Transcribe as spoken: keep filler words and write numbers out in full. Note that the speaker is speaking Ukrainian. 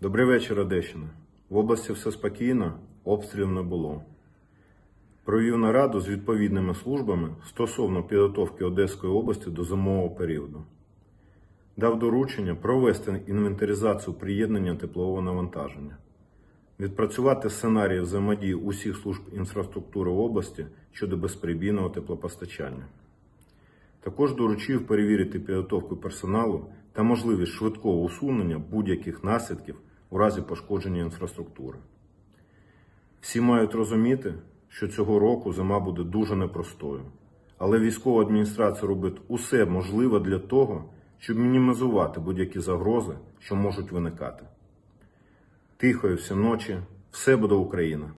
Добрий вечір, Одещина. В області все спокійно, обстрілів не було. Провів нараду з відповідними службами стосовно підготовки Одеської області до зимового періоду. Дав доручення провести інвентаризацію приєднання теплового навантаження, відпрацювати сценарії взаємодії усіх служб інфраструктури області щодо безперебійного теплопостачання. Також доручив перевірити підготовку персоналу та можливість швидкого усунення будь-яких наслідків у разі пошкодження інфраструктури. Всі мають розуміти, що цього року зима буде дуже непростою, але військова адміністрація робить усе можливе для того, щоб мінімізувати будь-які загрози, що можуть виникати. Тихої всі ночі, все буде Україна!